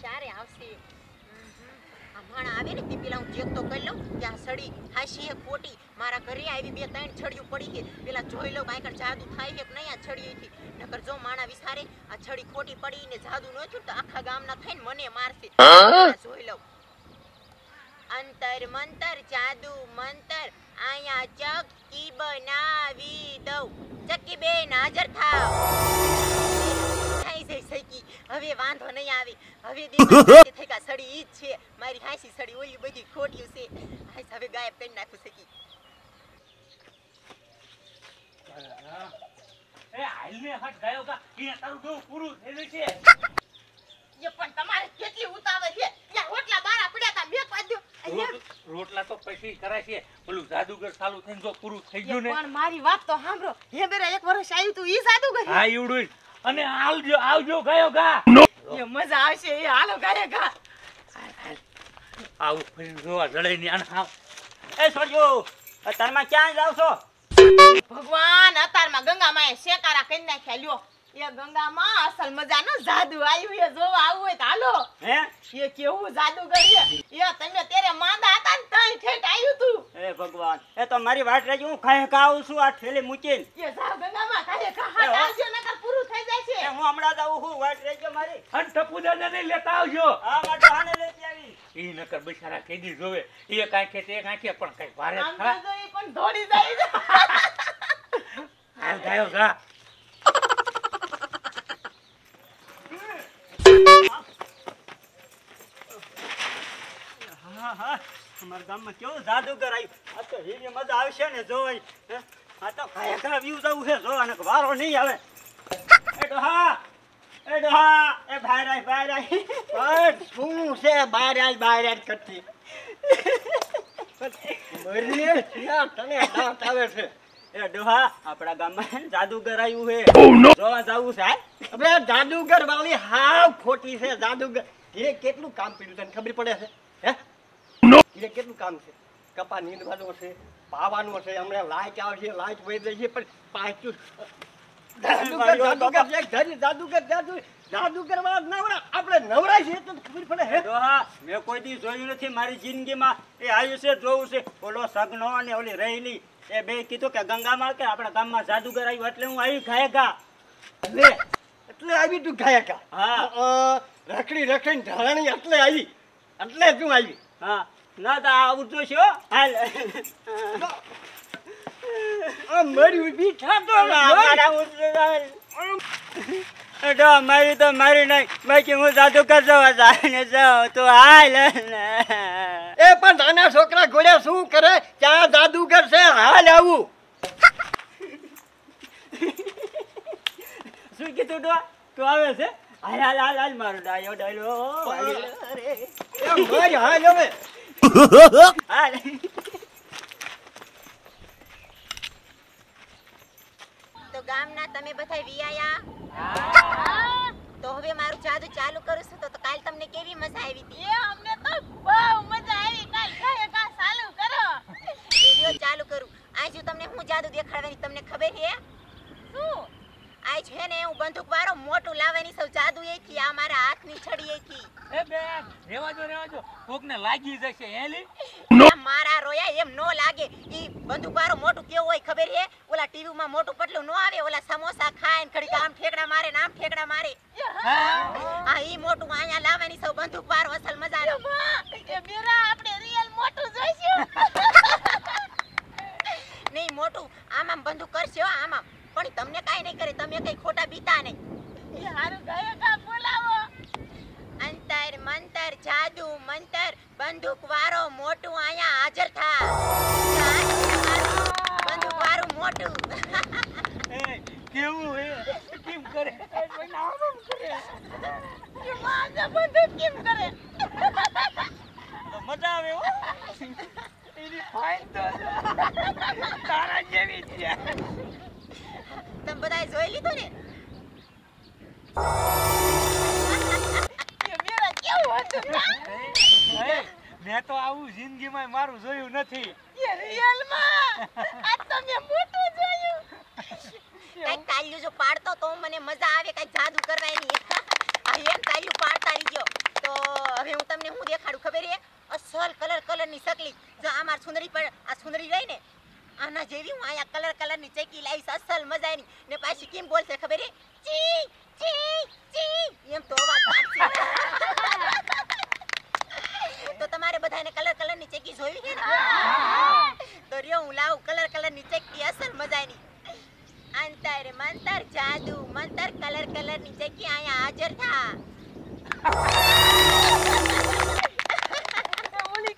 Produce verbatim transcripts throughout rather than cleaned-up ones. शारे आवसी अमाना आवे ने ती पेला हूं चेक तो कर लऊं क्या सड़ी हासी है खोटी मारा घरे आवी बे तण छड़ियो पड़ी है पेला જોઈ લો ભાઈ કર જાદુ થાય કે નહીં આ છડી હતી નકર જો માણા વિસારે આ છડી ખોટી પડી ને જાદુ નો થયું તો આખા ગામના થઈને મને મારશે જોઈ લો अंतर मंतर जादू मंतर आया चक्की बनावी दो चक्की बेन हाजर था हाई सही सही की हवे वांधो नहीं आवे हवे देखते थे का सड़ी ई छे मारी हासी सड़ी ओली बड़ी खोटी से हाई हवे गायब कर नाखू सकी ए हाल में हट गयो का ये तारू दो पूरू थेले छे ये पण तुम्हारे केतली उतावे छे या होटला बारा पड्या ता मेक वाद्यो રોટલા તો પછી કરાશે બોલું જાદુગર ચાલુ થઈને જો પૂરું થઈ ગયું ને પણ મારી વાત તો સાંભળો હે બેરા એક વર્ષ આવ્યું તું ઈ જાદુગર હા ઈવડું અને આવજો આવજો ગયો ગા એ મજા આવશે એ હાલો ગાય ગા આવું ફરી જોવા જળે ની આને આવ એ છોડ્યો અતારમાં ક્યાં જાવ છો ભગવાન અતારમાં ગંગામાં એ શેકારા કરી નાખ્યા લ્યો એ ગંગામાં અસલ મજાનો જાદુ આવ્યો એ જોવા આવું હોય તો હાલો હે એ કેવું જાદુગર છે એ તમે તેરે માંદા હતા ને તઈ ઠેટ આવ્યું તું એ ભગવાન એ તો મારી વાત રાજી હું ખાય ખાઉં છું આ થેલી મૂકીને એ જાવ ગંગામાં ખાય ખાહા આવજો નકર પૂરું થઈ જાય છે હું હમણાં જાઉં હું વાત રાજી મારી અન ટપુદાને નહીં લેતા આવજો હા માર હાને લેતી આવી ઈ નકર બિચારા કેદી જોવે એ કાંખે તે કાંખે પણ કઈ ભારે ખા આમ તો ઈ પણ ધોડી જાય હાલ ગાયો ગા हमारे गांव में क्यों जादूगर आई आ तो ये मजा आवशे ने जो आई आ तो खाया का व्यू जाऊ है जो अन वारो नहीं आवे ए डहा ए डहा ए भाई रे भाई रे बस फूं से बाहर आज बाहर आज करती मरिए क्या तने दांत आवे छे ए डहा आपड़ा गांव में जादूगर आयू है जो जाऊ है अबे जादूगर वाली हाव खोटी से जादूगर ये केतलू काम पीडू तने खबर पड़े छे हैं ये कितना काम से कपा नींद भाजो से पावानो से हमने लाइट आवे है लाइट वही रही है पर पाचू जादूगर जादूगर जादूगर जादूगर जादूगर वाला नवरा આપણે નવરા છે તો ખબર પડે હે હા મે કોઈ દી જોયું નથી મારી જિંદગીમાં એ આયો છે જોઉં છે ઓલો સગનો અને ઓલી રહેલી એ બે કીધું કે ગંગામાં કે આપણા ગામમાં જાદુગર આવ્યો એટલે હું આવી ખાયગા લે એટલે આવી તું ખાયગા હા રખડી રખડીને ઢાળણી એટલે આવી એટલે તું આવી હા ના તા આવું તો છો હાલ આ મારી બીઠા તો મારા ઉતરાલ એડા મારી તો મારી નઈ બાકી હું જાદુ કર જવા જાને જાવ તો હાલ એ પણ નાના છોકરા ઘોડે શું કરે ક્યાં જાદુગર છે હાલ આવું શું કીધું તો તો આવે છે હાલ હાલ હાલ મારો ડાયો ડાયલો અરે એ ભાઈ હાલ હવે હાલ તો ગામના તમે બધાય વિયાયા હા તો હવે મારું જાદુ ચાલુ કરું છું તો કાલ તમને કેવી મજા આવી હતી એ અમને તો બહુ મજા આવી કાલ ખાય કા ચાલુ કરો વિડિયો ચાલુ કરું આજ હું તમને હું જાદુ દેખાડવાની તમને ખબર છે શું આજ છે ને હું બંદૂકવાળો મોટો લાવવાની સૌ જાદુ એથી આ મારા હાથની છડી એથી એ બે રેવા જો રેવા જો કોકને લાગી જશે હેલી મારા રોયા એમ નો લાગે ઈ બંદૂકવાળો મોટો કેવો હોય ખબર હે ઓલા ટીવી માં મોટો પટલું નો આવે ઓલા સમોસા ખાય ને ઘડી આમ ઠેકડા મારે ને આમ ઠેકડા મારે હા ઈ મોટો આયા લાવવાની સૌ બંદૂકવાળો અસલ મજાનો એ બેરા આપણે રીઅલ મોટો જોઈશું નહીં મોટો આમાં બંદૂક કરશે આમાં પણ તમને કાઈ નઈ કરે તમે કઈ ખોટા બીતા નઈ એ હારું ગાયો કા બોલાવો અંતર મંતર જાદુ મંતર બંદૂકવાળો મોટું આયા હાજર થા બંદૂકવાળું મોટું એ કેવું હે કેમ કરે કોઈ નામ કરે કે માજા બંદૂક કેમ કરે મજા આવે હો એની ફાઈન તો તારા જેવી છે તમ બધાય જોઈ લીધું ને કે મેરા કેવું હતું હે મે તો આવું જિંદગીમાં મારું જોયું નથી એ રીઅલ માં આ તો મે મોટું જોયું કાઈ તાલ્યું જો પાડતો તો મને મજા આવે કાઈ જાદુ કરવાની આ એમ તાલ્યું પાડતા રહીજો તો હું તમને હું દેખાડું ખબર છે અસલ કલર કલરની સકલી જો આમાર સુંદરી પર આ સુંદરી રહી ને આના જેવી હું આયા કલર કલરની ચેકી લાઈસ અસલ મજાની ને પાછી કેમ બોલશે ખબર છે ચી ચી ચી એમ તો વાત પાડશે તો તમારે બધાને કલર કલરની ચેકી જોવી છે ને તો રિયો હું લાવ કલર કલરની ચેકી અસલ મજાની અંતર મંતર જાદુ મંતર કલર કલર ની ચેકી આયા હાજર થા બોલી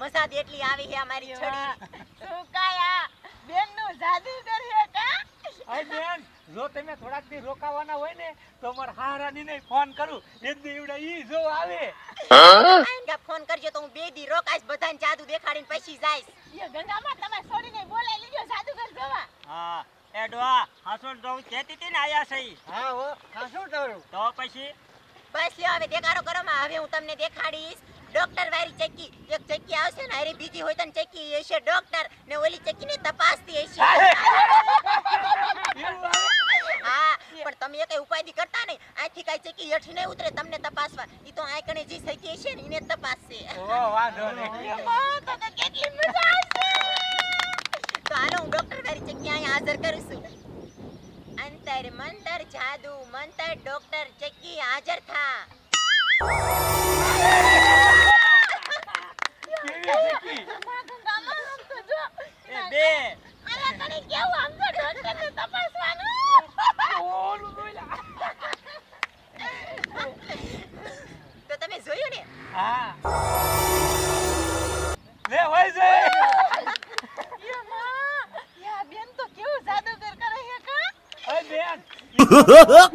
મજા દેટલી આવી હે અમારી છડી સુકાયા બેન નું જાદુગર હે કા એ બેન જો તમે થોડાક દી રોકાવાના હોય ને તો માર હારાની ને ફોન કરું એક દી ઈવડા ઈ જો આવે હા કે ફોન કરજો તો હું બે દી રોકાઈશ બધાને જાદુ દેખાડીને પછી જઈશ એ ગંગામાં તમે છોડીને બોલાઈ લીજો જાદુગર જોવા હા એડવા હાસું તો કેતી તી ને આયા સહી હા હો હાસું તો તો પછી બસ લ્યો હવે દેખારો કરો માં હવે હું તમને દેખાડીશ ડોક્ટર વારી ચેકી એક ચેકી આવશે ને આરી બીજી હોય તન ચેકી એ છે ડોક્ટર ને ઓલી ચેકી ને તપાસતી હશે હા પણ તમે એકય ઉપાયથી કરતા નહીં આથી કાઈ ચેકી હેઠી ન ઉતરે તમને તપાસવા ઈ તો આ કણે જી ચેકી છે ને ઈને તપાસશે ઓ વાંધો નહીં તો તો કેટલી મજા આવશે તો આનો હું ડોક્ટર વારી ચેકી અહીં હાજર કરું છું અંતર મંતર જાદુ મંતર ડોક્ટર ચેકી હાજર થા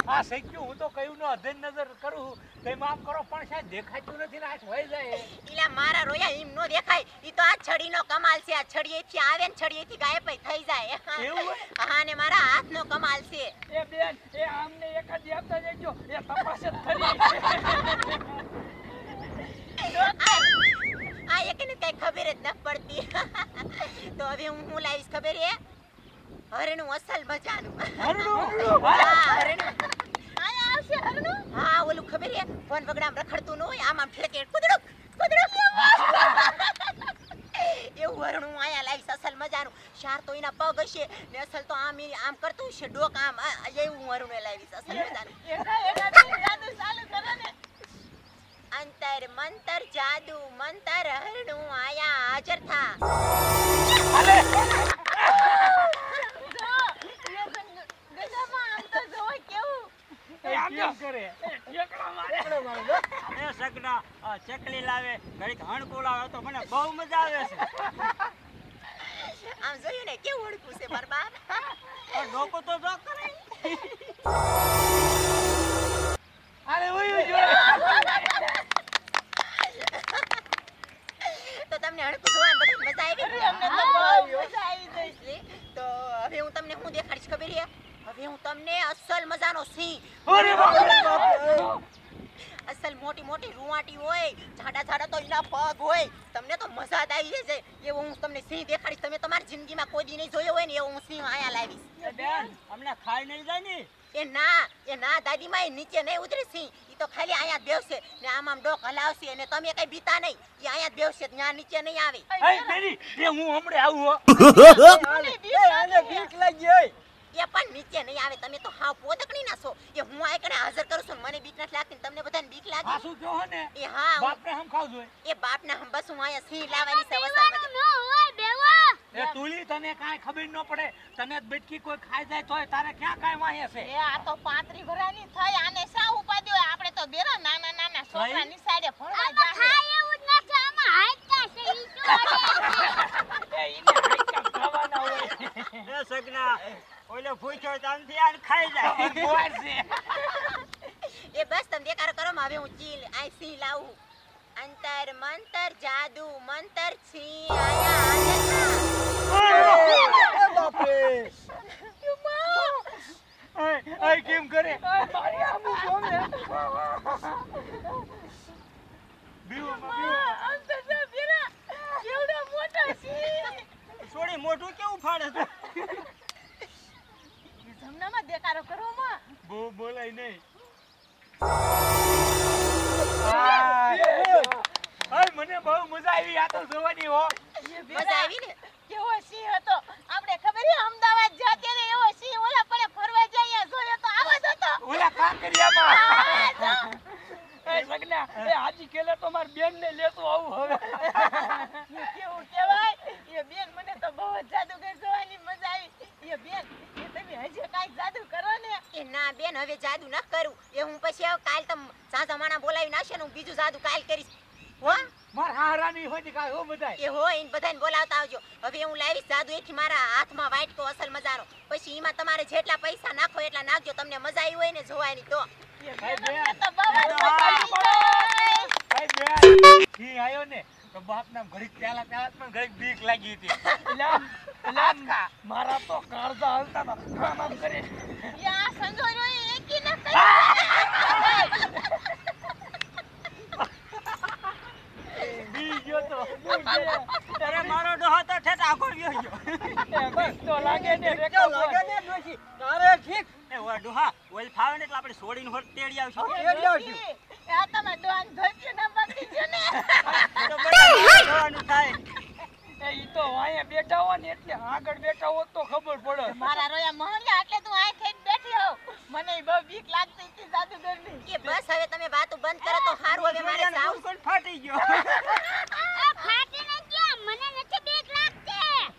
આ શેક્યું હું તો કયું નો અધન નજર કરું તે માફ કરો પણ સાહેબ દેખાતું નથી ના હોય જાય ઈલા મારા રોયા ઈમ નો દેખાય ઈ તો આ છડીનો કમાલ છે આ છડીએથી આવે ને છડીએથી ગાયબ થઈ જાય એવું હા ને મારા હાથનો કમાલ છે એ બેન એ આમને એકાદી આપતા જજો એ તપાસ જ કરી આ એકને કઈ ખબર જ ન પડતી તો હવે હું હું લાઈશ ખબર હે હરણું અસલ મજાનું હરણું હા હરણું આયા આવશે હરણું હા ઓલું ખબર હે ફોન વગડામ રખડતું ન હોય આમાં ફેકે કુદડુક કુદડુક એવું હરણું આયા લાઈસ અસલ મજાનું શાર તો એના પગ હશે ને અસલ તો આમ આમ કરતું છે ડોક આમ એવું હરણું એ લાઈસ અસલ મજાનું એકા એકા જાદુ ચાલુ કરે ને અંતર મંતર જાદુ મંતર હરણું આયા હાજર થા અરે ચકલી લાવે ઘડીક હણકુળ આવે તો મને બહુ મજા આવે છે આમ જોયું ને કેવું હણકું છે મારા બાપ તો ડોકો તો જો કરે અરે ઓય જો તો તમને હણકું જોવાની બધી મજા આવી અમને તો બહુ મજા આવી ગઈ છે તો હવે હું તમને હું દેખાડીશ ખબર છે હવે હું તમને અસલ મજાનો સી અરે બાપ અસલ મોટી મોટી રૂવાટી હોય જાડા જાડા તો એના પગ હોય તમને તો મજા જ આવી જશે એવો હું તમને સિંહ દેખાડીશ તમે તમારી જિંદગીમાં કોઈ દી નહીં જોયો હોય ને એવો હું સિંહ આયા લાવીશ બેન અમને ખાઈ નહીં જાય ને એ ના એ ના દાદીમાં એ નીચે નહીં ઉતરે સિંહ એ તો ખાલી આયા બેવશે ને આમ આમ ડોક હલાવશે અને તમે કઈ બીતા નહીં એ આયા બેવશે ત્યાં નીચે નહીં આવે હું હમણાં આવું બીક લાગી હોય એ પણ નીચે નહીં આવે તમે તો હાવ પોદકણી નાસો એ હું આ કણે હાજર કરું છું મને બીક નથી લાગતી તમને બધાને બીક લાગે આ શું જો હે ને એ હા બાપને હમ ખાવ જોઈએ એ બાપને હમ બસ હું આયા સી લાવવાની સવસામાં નો હોય બેવો એ તુલી તને કાઈ ખબર ન પડે તને બેટકી કોઈ ખાઈ જાય તોય તારે ક્યાં કાઈ વાહે છે એ આ તો પાંત્રી ભરાની થઈ આને સા ઉપાડ્યો આપણે તો બેરા નાના નાના છોકરા નિસાડે ભણવા જાય આ ખાય એવું शैतान थी आन खाई जाए बुआर से ये बस तुम ये कार्य करो मावे उचील आई सी लाऊ अंतर मंतर जादू मंतर छी आया आया बाप रे यू माँ आई आई गेम करे मारी आप बोल रहे हो बिवा बिवा अंतर से बिरा क्यों ना मोटा सी छोड़ी मोटू क्यों उफाड़े तो जमना मत बेकारो करो माँ बो बोला ही नहीं अरे मने बहुत मजा आई यार तो जोवानी हो मजा आई ने ये वो सी हो तो आपने खबर है अहमदाबाद जाते रे वो सी ओला पर फरवा जाइए जोयो तो आवा दो तो ओला काम करिया मां ए लगना ए हाजी केले तो मार बेन ने लेतो आऊ हवे ये केऊ केवाय ये बेन मने तो बहुत जादूगर जोवानी मजा आई ये बेन ये तमे हजे काई जादू करो ने ए ना बेन हवे जादू ना करू ए हूं पछि आव काल तम सा जमाना बोलावी नाशे न बीजू जादू काल करिस हो मार हारानी होय दिखाय हो बधाई ए हो इन बधाईन बोलावता आवजो હવે હું લાવી જાદુ એથી મારા હાથમાં વાટકો અસલ મજાનો પછી ઈમાં તમારે જેટલા પૈસા નાખો એટલા નાખજો તમને મજા આવી હોય ને જોવાની તો તો બાવા થી આયો ને તો બાપ નામ ઘડી પ્યાલા પ્યાલા પણ ઘડી બીક લાગી હતી લામ લામ મારા તો કારજા હાલતા હતા કામ કરે યા સંજોરો એકી ન કરી બીજો તો તારે મારો ડોહો તો ઠેટ આખો ગયો ગયો બસ તો લાગે ને રેકો લાગે ને ડોશી તારે ઠીક એ ઓ ડોહા ઓલ ફાવે ને એટલે આપણે છોડીને હોર તેડી આવશું તેડી આવશું આ તમે ડોહાન ધોઈ ન બાકી છે ને તો બરાબર જોવાનું થાય એ ઈ તો વાયા બેઠા હો ને એટલે આગળ બેઠા હો તો ખબર પડે મારા રોયા મોહલ્યા એટલે તું આય થઈને બેઠી હો મને બહુ બીક લાગતી હતી જાદુગરની કે બસ હવે તમે વાતો બંધ કરો તો હારું હવે મારે સાવ કોણ ફાટી ગયો આ ફાટી ન ગયો મને નથી બીક લાગતી ઈ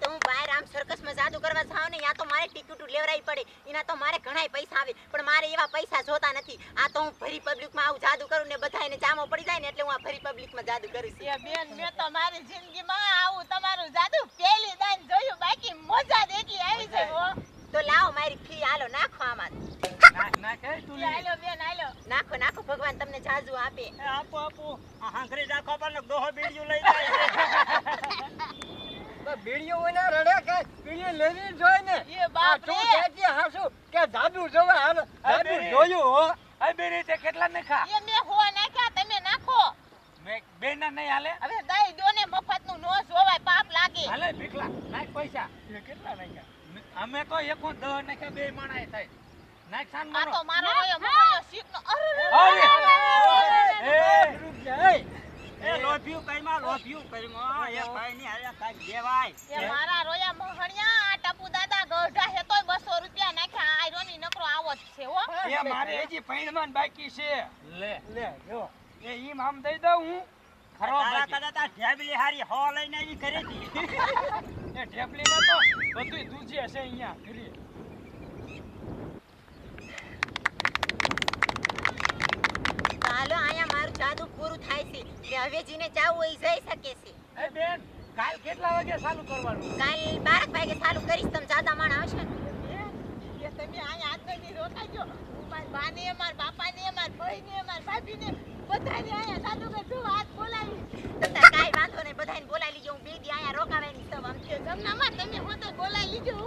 તો હું બહાર આમ સર્કસમાં જાદુ કરવા જાવ ને યા તો મારે ટિકિટ લેવરાઈ પડે ઈના તો મારે ઘણાય પૈસા આવે પણ મારે એવા પૈસા જોતા નથી આ તો હું ફરી પબ્લિકમાં આવું જાદુ કરું ને બધાયને જામો પડી જાય ને એટલે હું આ ફરી પબ્લિકમાં જાદુ કરું છું એ બેન મે તો મારી જિંદગીમાં આવું તમારું જાદુ પહેલી દાન જોયું બાકી મોજા દેખલી આવી છે હો તો લાવો મારી ફી હાલો નાખો આમાં ના કે તું હાલો બેન હાલો નાખો નાખો ભગવાન તમને જાજુ આપે આપો આપો આ હાંખરે રાખો પર ડોહો બેડીયો લઈ જાય બા બેડીયો હોય ને રડે કે બેડીયો લેવી જોઈ ને એ બાપ તું જાજી હાસુ કે જાદુ જોવા હાલો જાદુ જોયું હો આ બેરી તે કેટલા નાખા એ મે હો નાખ્યા તમે નાખો મે બેના નઈ હાલે હવે દઈ દો ને મફત નું નો જોવાય પાપ લાગે હાલે ભીખલા નાખ પૈસા એ કેટલા નાખ્યા અમે તો એકો દહ નાખ્યા બે માણાએ થાય નાખ સાન મારો આ તો મારો રોયો મોયો શીખનો અરે અરે એ રૂપિયા એ એ લોભિયું કઈમાં લોભિયું કઈમાં એ ભાઈ ની હાલે કાઈ દેવાય એ મારા રોયા મોહણિયા આ ટપુ દાદા ગોઢા હે તોય બસો રૂપિયા નાખ્યા આ રોની નકરો આવો જ છે હો એ મારે હજી પૈણવાન બાકી છે લે લે જો ये ही हम दे दो हूं खरो दादा ढेबली हारी हो लईने ही करे थी ए ढेबली ने तो बतई दूजी हसे यहां खरी कालो आया मार जादू पूरू थाय सी ने हवेजी ने जाऊ होई जाई सके सी ए बेन काल કેટલા વાગે ચાલુ કરવાનું કાલ બાર વાગે ચાલુ કરીશ તમ જાદા માણ આવશે ને એ તમે આયા આગળ ની રોકાજો માર બાને માર બાપા ને માર ભાઈ ને માર ભાભી ને બધાને આયા જાદુગર જો વાત બોલાવી તને કાઈ વાંધો નઈ બધાને બોલાવી લીજો હું બેડી આયા રોકાવાની સબ આમ કે જમનામાં તમે હો તો બોલાવી લીજો હો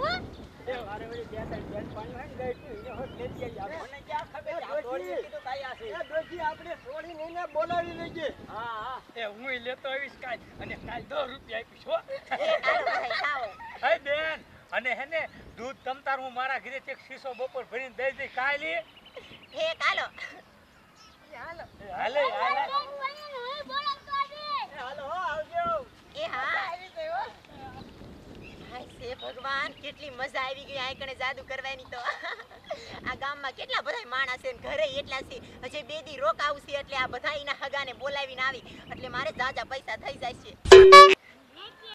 એ વારે વારે બે ત્રણ બેન પાણી ગઈ તું એને હોત લેતી આવી મને ક્યાં ખબર આ દોડી કીધું કાઈ આશે એ દોડી આપણે છોડી નઈને બોલાવી લેજે હા હા એ હુંય લેતો આવીશ કાઈ અને કાઈ દસ રૂપિયા આપીશ હો એ આવો આવો હે બેન અને હે ને દૂધ તમતાર હું મારા ઘરે એક શીશો બપોર ભરીને દઈ દે કાલી હે કાલો હાલો હાલે હાલે ઓય બોલન કાજી હાલો હો આવજો એ હા આવી ગયો હાય સે ભગવાન કેટલી મજા આવી ગઈ આ કણે જાદુ કરવાની તો આ ગામમાં કેટલા બધાય માણસ છે ને ઘરે એટલા છે હજી બે દી રોકાવું છે એટલે આ બધાયના હગાને બોલાવીને આવી એટલે મારે જાજા પૈસા થઈ જાય છે